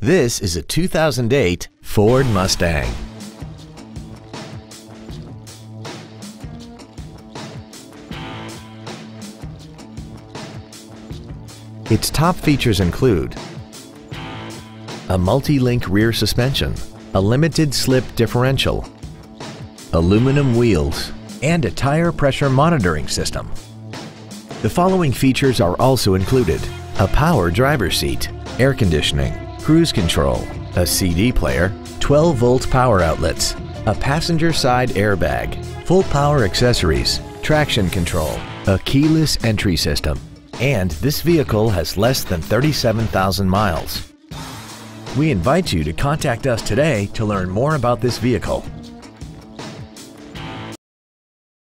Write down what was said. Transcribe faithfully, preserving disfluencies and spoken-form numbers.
This is a two thousand eight Ford Mustang. Its top features include a multi-link rear suspension, a limited slip differential, aluminum wheels, and a tire pressure monitoring system. The following features are also included: a power driver's seat, air conditioning, cruise control, a C D player, twelve volt power outlets, a passenger side airbag, full power accessories, traction control, a keyless entry system, and this vehicle has less than thirty-seven thousand miles. We invite you to contact us today to learn more about this vehicle.